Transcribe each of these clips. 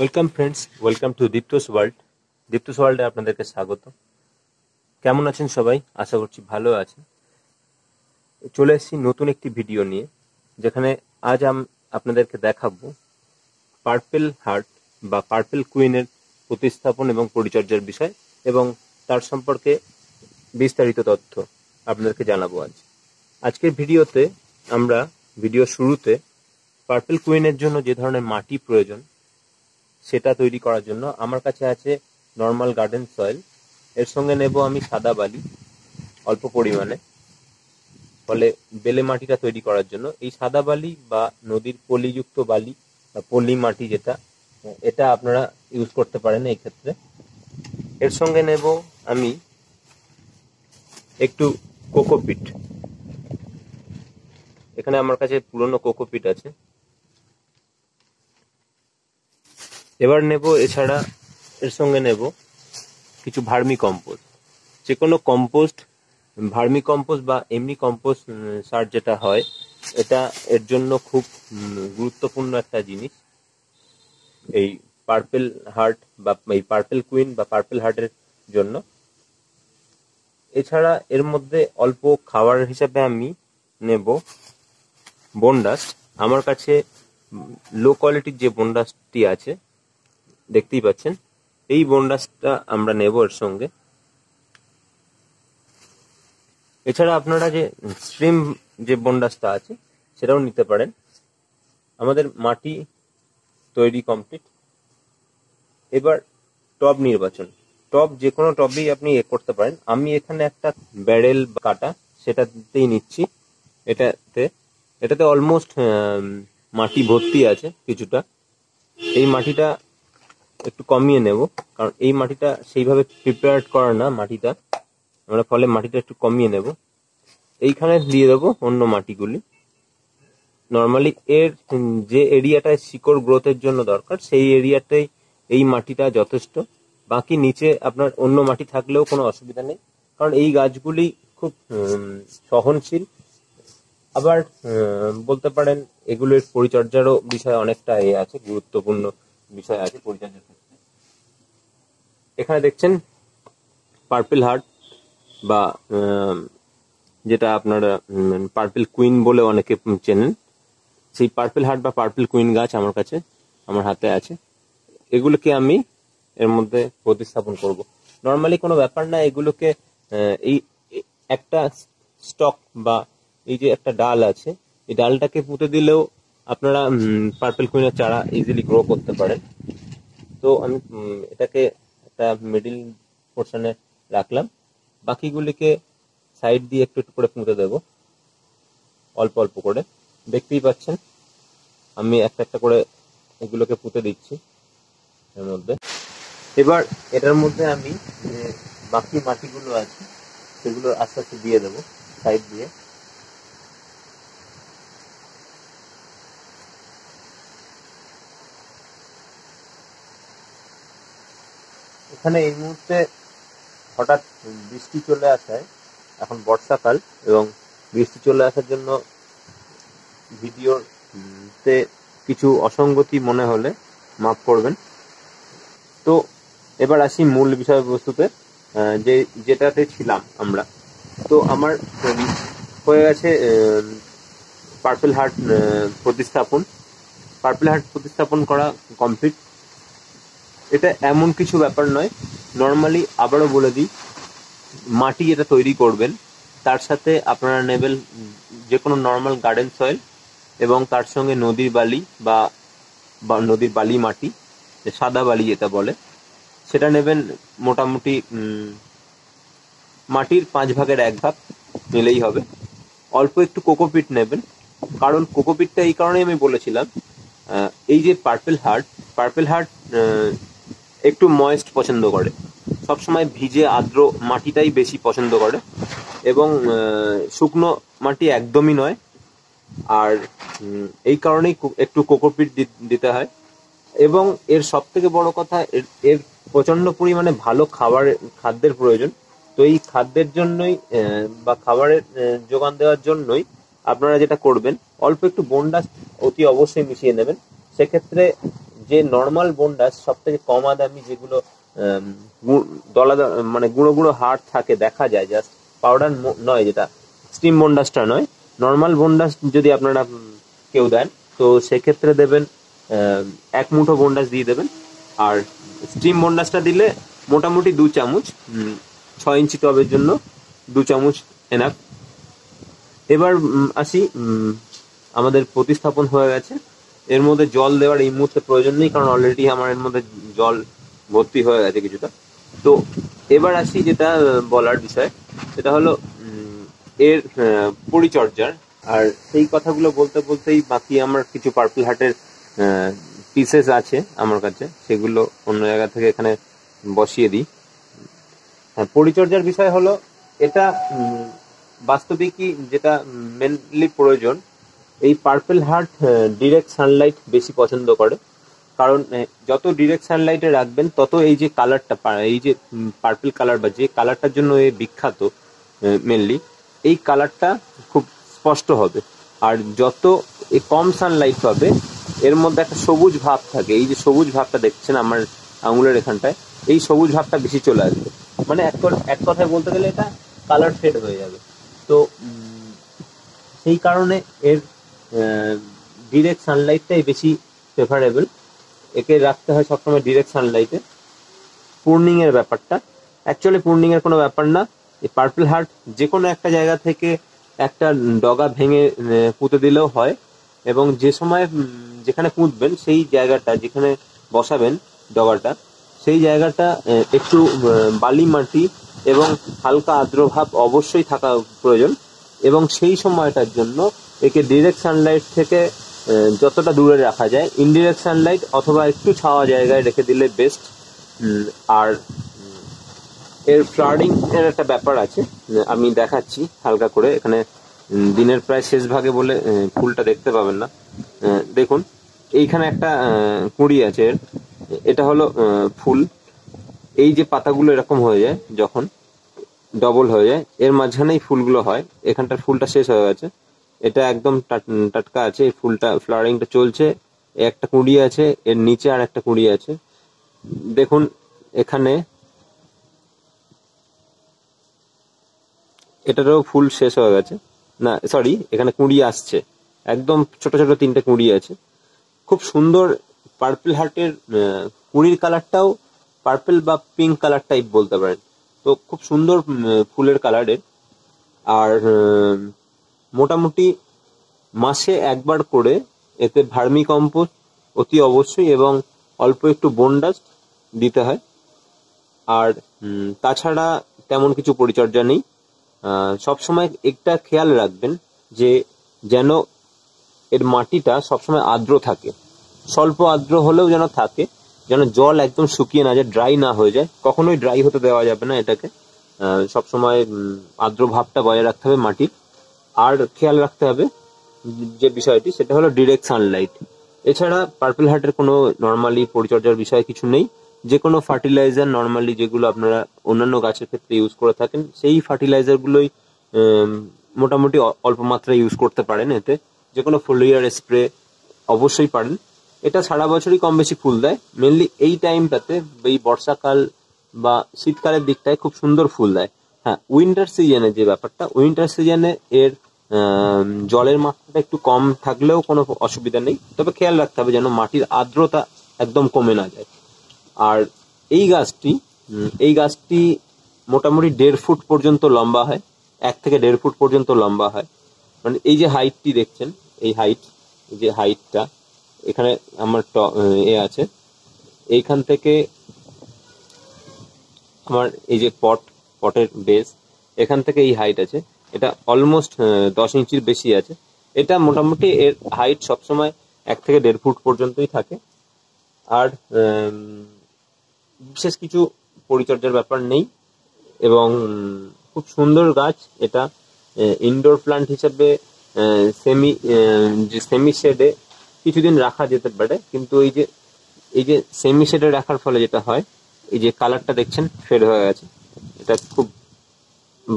Welcome friends welcome to Dipta's world Dipta's world आपनादेर के स्वागत। केमन आछेन सबाई? आशा करछि भालो आछेन। चले एसेछि नतून एकटी भिडियो निये जेखाने आज आमि आपनादेरके देखाबो पार्पल हार्ट बा पार्पल क्वीनेर प्रतिस्थापन एबं परिचर्यार विषय एबं तार सम्पर्के विस्तारित तथ्य आपनादेरके जानाबो। आज आजकेर भिडियोते आमरा भिडियो शुरूते पार्पल क्वीनेर जोन्नो जे धरनेर माटी प्रयोजन सेटा तैरी करार जोन्नो आमार काछे आछे नर्माल गार्डन सयल। एर संगे नेब आमी सादा बाली अल्प परिमाणे, फले बेले माटिटा तैरी करार जोन्नो एई सादा बाली बा नदीर पलियुक्त बाली बा पलि माटी जेटा एटा आपनारा यूज करते पारेन एई क्षेत्रे। एर संगे नेब आमी एकटु कोकोपिट। एखाने आमार काछे पुरानो कोकोपिट आछे। एबार नेब एछाड़ा एर संगे नेब किछु भार्मी कम्पोस्ट। जे कोनो कम्पोस्ट भार्मी कम्पोस्ट बा एमनि कम्पोस्ट सार जेटा हय एटा एर जोन्नो खूब गुरुत्वपूर्ण एकटा जिनिस। एई पार्पल हार्ट बा एई पार्पल क्वीन बा पार्पल हार्टेर जोन्नो। एछाड़ा एर मध्ये अल्प खाबार हिसाबे आमि नेब बोनडास्ट। आमार काछे लो क्वालिटिर जे बोनडास्टटी आछे देखतेई पाচ্ছেন এই বনডাসটা আমরা নেব। এর সঙ্গে এছাড়া আপনারা যে স্ট্রিম যে বনডাসটা আছে সেটাও নিতে পারেন। আমাদের মাটি তৈরি কমপ্লিট। এবার টব নির্বাচন। টব যে কোনো টবই আপনি এক করতে পারেন। আমি এখানে একটা ব্যারেল কাটা সেটাতেই নিচ্ছি। এটাতে অলমোস্ট মাটি ভর্তি আছে। কিছুটা এই মাটিটা একটু কমিয়ে নেব কারণ এই মাটিটা সেইভাবে প্রিপেয়ারড করা না। মাটিটা আমরা ফলে মাটিটা একটু কমিয়ে নেব। এইখানে দিয়ে দেব অন্য মাটিগুলি। নরমালি এর যে এরিয়াটায় শিকড় গ্রোথের জন্য দরকার সেই এরিয়াতেই এই মাটিটা যথেষ্ট। বাকি নিচে আপনার অন্য মাটি থাকলেও কোনো অসুবিধা নেই কারণ এই গাছগুলি খুব সহনশীল। আবার বলতে পারেন এগুলোর পরিচর্যারও বিষয় অনেকটা আছে, গুরুত্বপূর্ণ বিষয় আছে পরিচর্যার ক্ষেত্রে। এখানে দেখছেন পার্পল হার্ট বা যেটা আপনারা পার্পল কুইন বলে অনেকে চেনেন সেই পার্পল হার্ট বা পার্পল কুইন গাছ আমার কাছে আমার হাতে আছে। এগুলোকে আমি এর মধ্যে প্রতিস্থাপন করব। নরমালি কোনো ব্যাপার না, এগুলোকে এই একটা স্টক বা এই যে একটা ডাল আছে এই ডালটাকে পুঁতে দিলেও আপনারা পার্পল কুইনের চারা ইজিলি গ্রো করতে পারেন। তো আমি এটাকে একটা মিডল পোর্শনে রাখলাম, বাকিগুলিকে সাইড দিয়ে একটু একটু করে পুঁতে দেব অল্প অল্প করে। দেখতেই পাচ্ছেন আমি একটা একটা করে এগুলোকে পুঁতে দিচ্ছি এর মধ্যে। এবার এটার মধ্যে আমি যে বাকি মাটিগুলো আছে সেগুলো আস্তে আস্তে দিয়ে দেব সাইড দিয়ে। এখানে এই মুহূর্তে হঠাৎ বৃষ্টি চলে আসায় এখন বর্ষাকাল এবং বৃষ্টি চলে আসার জন্য ভিডিওতে কিছু অসঙ্গতি মনে হলে মাফ করবেন। তো এবার আসি মূল বিষয়বস্তুতে যেটাতে ছিলাম আমরা। তো আমার হয়ে গেছে পার্পল হার্ট প্রতিস্থাপন। পার্পল হার্ট প্রতিস্থাপন করা কমপ্লিট। এটা এমন কিছু ব্যাপার নয়। নরমালি আবারও বলে দিই মাটি যেটা তৈরি করবেন তার সাথে আপনারা নেবেন যে কোনো নর্মাল গার্ডেন সয়েল এবং তার সঙ্গে নদীর বালি বা নদীর বালি মাটি সাদা বালি যেটা বলে সেটা নেবেন। মোটামুটি মাটির 5 ভাগের 1 ভাগ নিলেই হবে। অল্প একটু কোকোপিট নেবেন কারণ কোকোপিটটা এই কারণেই আমি বলেছিলাম এই যে পার্পল হার্ট একটু ময়েস্ট পছন্দ করে, সবসময় ভিজে আর্দ্র মাটিটাই বেশি পছন্দ করে এবং শুকনো মাটি একদমই নয়। আর এই কারণেই একটু কোকোপিট দিতে হয়। এবং এর সব থেকে বড় কথা এর প্রচণ্ড পরিমাণে ভালো খাদ্যের প্রয়োজন। তো এই খাদ্যের জন্যই বা খাবারের যোগান দেওয়ার জন্যই আপনারা যেটা করবেন অল্প একটু বোনডাস্ট অতি অবশ্যই মিশিয়ে নেবেন। সেক্ষেত্রে যে নর্মাল বোনডাস সব থেকে কমা দামি যেগুলো দলা মানে গুঁড়ো গুঁড়ো হাড় থাকে দেখা যায়, জাস্ট পাউডার নয়, যেটা স্টিম বোনডাসটা নয়, নর্মাল বোনডাস যদি আপনারা কেউ দেন তো সেক্ষেত্রে দেবেন 1 মুঠো বোনডাস দিয়ে দেবেন। আর স্টিম বোনডাসটা দিলে মোটামুটি 2 চামচ 6 ইঞ্চি টবের জন্য 2 চামচ এনাফ। এবার আসি, আমাদের প্রতিস্থাপন হয়ে গেছে, এর মধ্যে জল দেওয়ার এই মুহূর্তে প্রয়োজন নেই কারণ অলরেডি আমার এর মধ্যে জল ভর্তি হয়ে গেছে কিছুটা। তো এবার আসি যেটা বলার বিষয়, সেটা হলো এর পরিচর্যার। আর সেই কথাগুলো বলতে বলতেই বাকি আমার কিছু পার্পল হার্টের পিসেস আছে আমার কাছে, সেগুলো অন্য জায়গা থেকে এখানে বসিয়ে দিই। পরিচর্যার বিষয় হলো এটা বাস্তবিকই যেটা মেনলি প্রয়োজন। এই পার্পল হার্ট ডিরেক্ট সানলাইট বেশি পছন্দ করে, কারণ যত ডিরেক্ট সানলাইটে রাখবেন তত এই যে কালারটা, এই যে পার্পল কালার বা যে কালারটার জন্য এ বিখ্যাত মেনলি, এই কালারটা খুব স্পষ্ট হবে। আর যত কম সানলাইট পাবে, এর মধ্যে একটা সবুজ ভাব থাকে, এই যে সবুজ ভাবটা দেখছেন আমার আঙুলের এখানটায়, এই সবুজ ভাবটা বেশি চলে আসবে, মানে এক কথায় বলতে গেলে এটা কালার ফেড হয়ে যাবে। তো সেই কারণে এর ডিরেক্ট সানলাইটটাই বেশি ফেভারেবল, একে রাখতে হয় সবসময় ডিরেক্ট সানলাইটে। পূর্ণিংয়ের ব্যাপারটা অ্যাকচুয়ালি পূর্ণিংয়ের কোনো ব্যাপার না, এই পার্পল হার্ট যে কোনো একটা জায়গা থেকে একটা ডগা ভেঙে পুঁতে দিলেও হয়, এবং যে সময় যেখানে পুঁতবেন সেই জায়গাটা, যেখানে বসাবেন ডগাটা, সেই জায়গাটা একটু বালি মাটি এবং হালকা আর্দ্রভাব অবশ্যই থাকা প্রয়োজন, এবং সেই সময়টার জন্য একে ডিরেক্ট সানলাইট থেকে যতটা দূরে রাখা যায়, ইনডিরেক্ট সানলাইট অথবা একটু ছাওয়া জায়গায় রেখে দিলে বেস্ট। আর এর ফ্লাডিং এর একটা ব্যাপার আছে, আমি দেখাচ্ছি হালকা করে। এখানে দিনের প্রায় শেষ ভাগে বলে ফুলটা দেখতে পাবেন না, দেখুন এইখানে একটা কুঁড়ি আছে, এটা হলো ফুল। এই যে পাতাগুলো এরকম হয়ে যায়, যখন ডবল হয়ে যায় এর মাঝখানেই ফুলগুলো হয়, এখানটার ফুলটা শেষ হয়ে গেছে, এটা একদম টাটকা আছে, এই ফুলটা ফ্লাওয়ারিংটা চলছে, একটা কুঁড়ি আছে, এর নিচে আর একটা কুঁড়ি আছে। দেখুন এখানে এটারও ফুল শেষ হয়ে গেছে, না সরি এখানে কুঁড়ি আসছে, একদম ছোট ছোট 3টে কুঁড়ি আছে, খুব সুন্দর। পার্পল হার্টের কুঁড়ির কালারটাও পার্পল বা পিঙ্ক কালার টাইপ বলতে পারেন, তো খুব সুন্দর ফুলের কালারের। আর মোটামুটি মাসে একবার করে এতে ভার্মি কম্পোস্ট অতি অবশ্যই এবং অল্প একটু বোনডাস্ট দিতে হয়। আর তাছাড়া তেমন কিছু পরিচর্যা নেই। সবসময় একটা খেয়াল রাখবেন যে যেন এর মাটিটা সবসময় আর্দ্র থাকে, স্বল্প আর্দ্র হলেও যেন থাকে, যেন জল একদম শুকিয়ে না যায়, ড্রাই না হয়ে যায়, কখনোই ড্রাই হতে দেওয়া যাবে না এটাকে, সবসময় আর্দ্র ভাবটা বজায় রাখতে হবে মাটির। আর খেয়াল রাখতে হবে যে বিষয়টি, সেটা হলো ডিরেক্ট সানলাইট। এছাড়া পার্পল হার্টের কোনো নর্মালি পরিচর্যার বিষয় কিছু নেই, যে কোনো ফার্টিলাইজার নর্মালি যেগুলো আপনারা অন্যান্য গাছের ক্ষেত্রে ইউজ করে থাকেন সেই ফার্টিলাইজারগুলোই মোটামুটি অল্প মাত্রায় ইউজ করতে পারেন, এতে যে কোনো ফোলিয়ার স্প্রে অবশ্যই পারেন। এটা সারা বছরই কম বেশি ফুল দেয়, মেনলি এই টাইমটাতে, এই বর্ষাকাল বা শীতকালের দিকটায় খুব সুন্দর ফুল দেয়। হ্যাঁ, উইন্টার সিজনে যে ব্যাপারটা, উইন্টার সিজনে এর জলের মাত্রাটা একটু কম থাকলেও কোনো অসুবিধা নেই, তবে খেয়াল রাখতে হবে যেন মাটির আর্দ্রতা একদম কমে না যায়। আর এই গাছটি মোটামুটি 1.5 ফুট পর্যন্ত লম্বা হয়, 1 থেকে 1.5 ফুট পর্যন্ত লম্বা হয়, মানে এই যে হাইটটি দেখছেন, এই হাইট, যে হাইটটা এখানে আমার আছে, এইখান থেকে আমার এই যে পটের বেস, এখান থেকে এই হাইট আছে, এটা অলমোস্ট 10 ইঞ্চির বেশি আছে। এটা মোটামুটি এর হাইট সবসময় 1 থেকে 1.5 ফুট পর্যন্তই থাকে। আর বিশেষ কিছু পরিচর্যার ব্যাপার নেই, এবং খুব সুন্দর গাছ এটা। ইনডোর প্লান্ট হিসেবে সেমি শেডে কিছুদিন রাখা যেতে পারে, কিন্তু এই যে সেমি শেডে রাখার ফলে যেটা হয়, এই যে কালারটা দেখছেন ফেড হয়ে গেছে, এটা খুব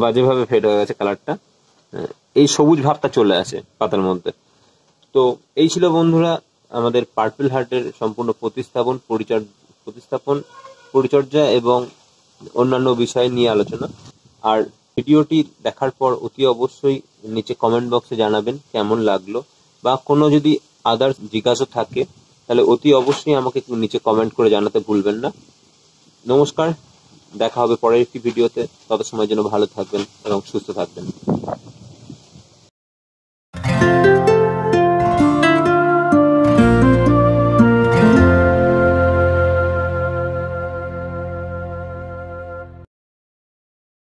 বাজেভাবে ফেড হয়ে গেছে কালারটা, এই সবুজ ভাবটা চলে আসে পাতার মধ্যে। তো এই ছিল বন্ধুরা আমাদের পার্পল হার্টের সম্পূর্ণ প্রতিস্থাপন পরিচর্যা এবং অন্যান্য বিষয় নিয়ে আলোচনা। আর ভিডিওটি দেখার পর অতি অবশ্যই নিচে কমেন্ট বক্সে জানাবেন কেমন লাগলো, বা কোনো যদি আদার্স জিজ্ঞাসা থাকে তাহলে অতি অবশ্যই আমাকে নিচে কমেন্ট করে জানাতে ভুলবেন না। নমস্কার, দেখা হবে পরের একটি ভিডিওতে। তত সময়ের জন্য ভালো থাকবেন এবং সুস্থ থাকবেন।